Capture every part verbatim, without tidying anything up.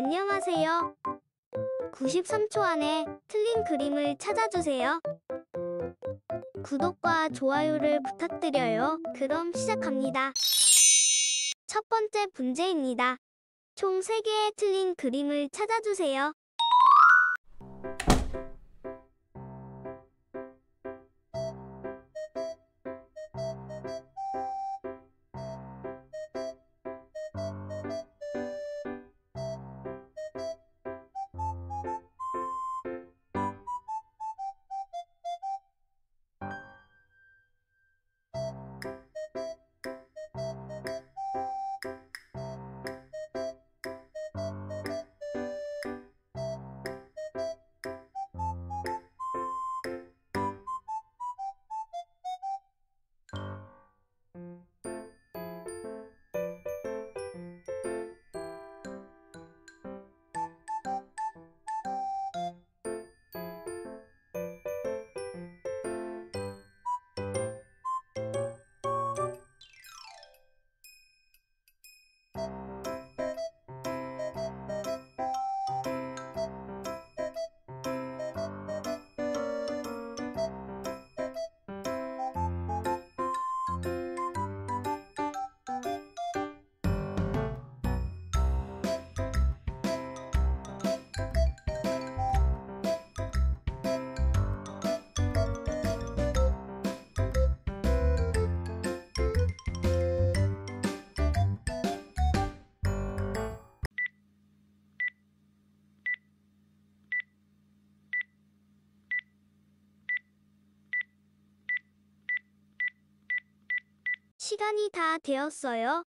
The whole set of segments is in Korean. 안녕하세요. 구십삼 초 안에 틀린 그림을 찾아주세요. 구독과 좋아요를 부탁드려요. 그럼 시작합니다. 첫 번째 문제입니다. 총 세 개의 틀린 그림을 찾아주세요. 시간이 다 되었어요.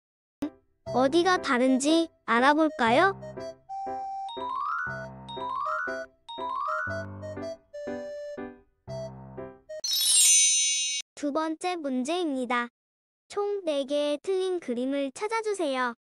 어디가 다른지 알아볼까요? 두 번째 문제입니다. 총 네 개의 틀린 그림을 찾아주세요.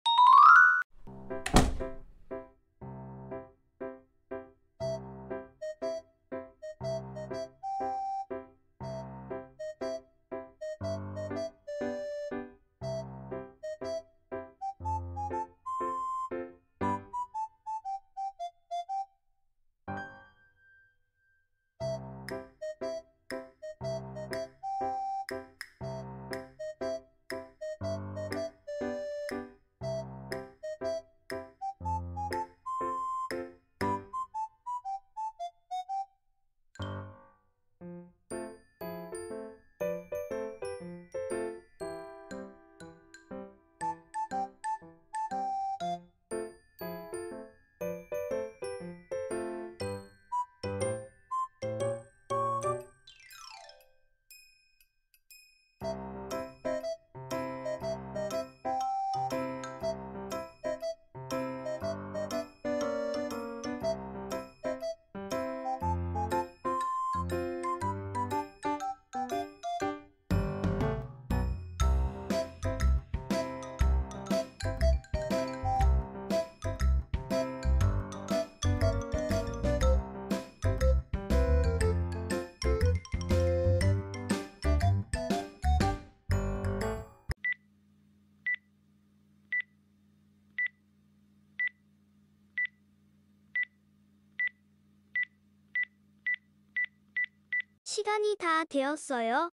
시간이 다 되었어요.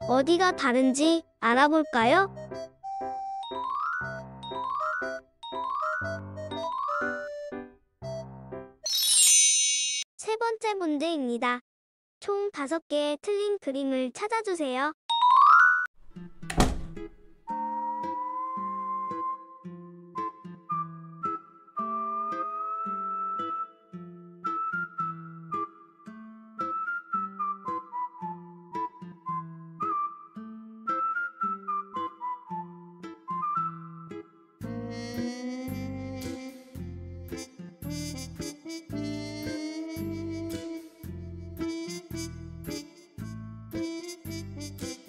어디가 다른지 알아볼까요? 세 번째 문제입니다. 총 다섯 개의 틀린 그림을 찾아주세요. Thank you.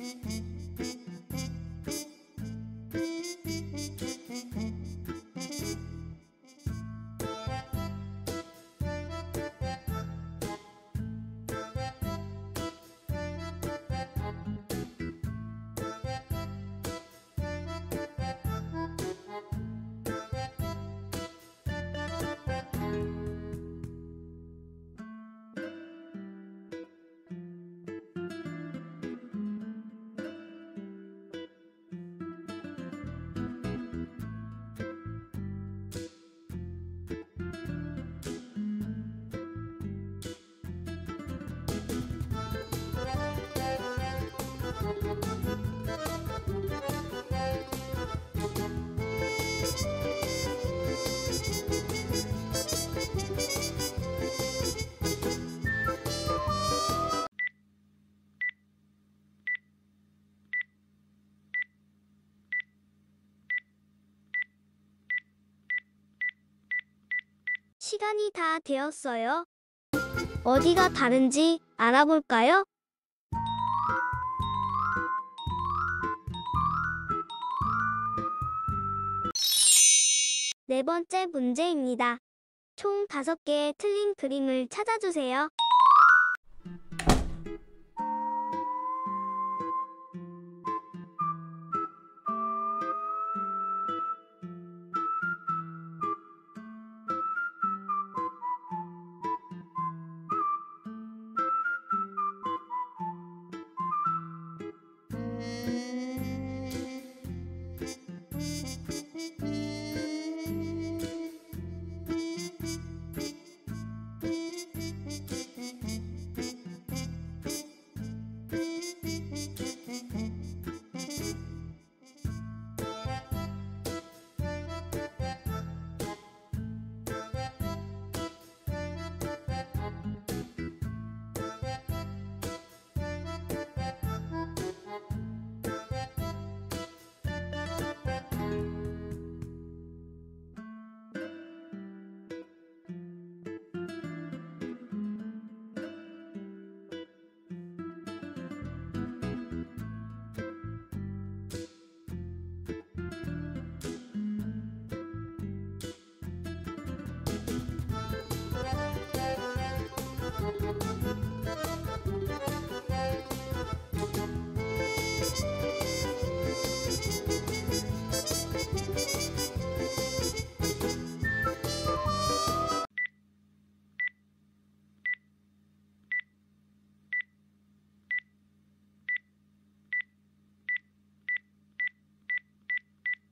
시간이 다 되었어요. 어디가 다른지 알아볼까요? 네 번째 문제입니다. 총 다섯 개의 틀린 그림을 찾아주세요.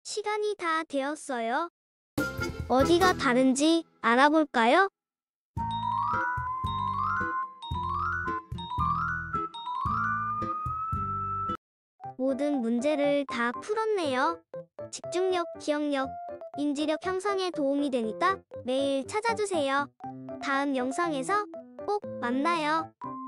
시간이 다 되었어요. 어디가 다른지 알아볼까요? 모든 문제를 다 풀었네요. 집중력, 기억력, 인지력 향상에 도움이 되니까 매일 찾아주세요. 다음 영상에서 꼭 만나요.